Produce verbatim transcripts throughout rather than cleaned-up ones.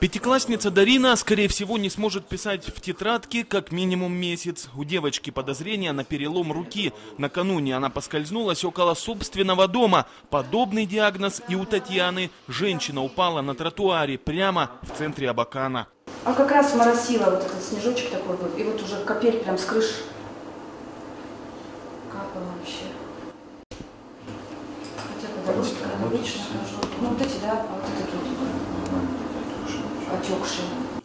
Пятиклассница Дарина, скорее всего, не сможет писать в тетрадке как минимум месяц. У девочки подозрения на перелом руки. Накануне она поскользнулась около собственного дома. Подобный диагноз и у Татьяны. Женщина упала на тротуаре прямо в центре Абакана. А как раз моросило, вот этот снежочек такой был. И вот уже капель прям с крыши капала вообще. Хотя когда обычно, обычно, ну вот эти, да, вот эти тут. Отекшие.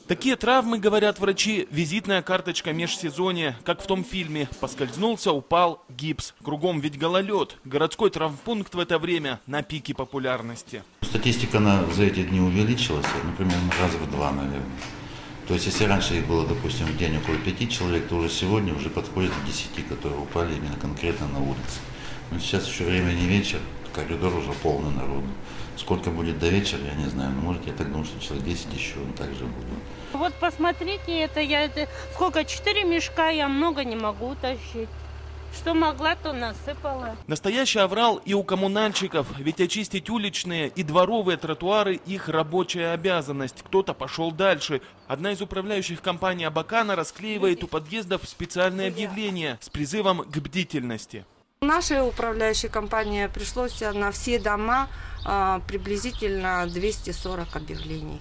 Такие травмы, говорят врачи, визитная карточка межсезонья, как в том фильме. Поскользнулся, упал, гипс. Кругом ведь гололед. Городской травмпункт в это время на пике популярности. Статистика она за эти дни увеличилась, например, раза в два, наверное. То есть, если раньше их было, допустим, в день около пяти человек, то уже сегодня уже подходит к десяти, которые упали именно конкретно на улице. Но сейчас еще время не вечер, коридор уже полный народу. Сколько будет до вечера, я не знаю. Но, может, я так думаю, что человек десять еще также будет. Вот посмотрите, это я это, сколько, четыре мешка, я много не могу тащить. Что могла, то насыпала. Настоящий аврал и у коммунальщиков. Ведь очистить уличные и дворовые тротуары – их рабочая обязанность. Кто-то пошел дальше. Одна из управляющих компаний Абакана расклеивает у подъездов специальные объявления с призывом к бдительности. Нашей управляющей компании пришлось на все дома приблизительно двести сорок объявлений.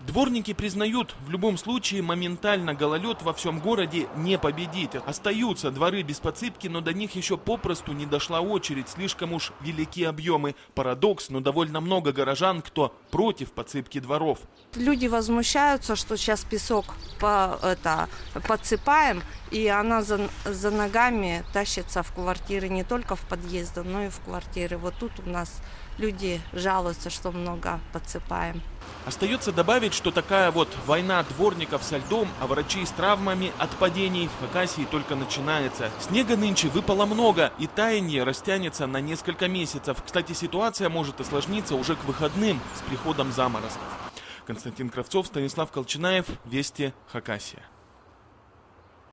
Дворники признают, в любом случае моментально гололед во всем городе не победить. Остаются дворы без подсыпки, но до них еще попросту не дошла очередь. Слишком уж велики объемы. Парадокс, но довольно много горожан, кто против подсыпки дворов. Люди возмущаются, что сейчас песок по, это, подсыпаем, и она за, за ногами тащится в квартиры, не только в подъезды, но и в квартиры. Вот тут у нас люди жалуются, что много подсыпаем. Остается добавить, что такая вот война дворников со льдом, а врачи с травмами от падений в Хакасии только начинается. Снега нынче выпало много, и таяние растянется на несколько месяцев. Кстати, ситуация может осложниться уже к выходным с приходом заморозков. Константин Кравцов, Станислав Колчинаев, Вести, Хакасия.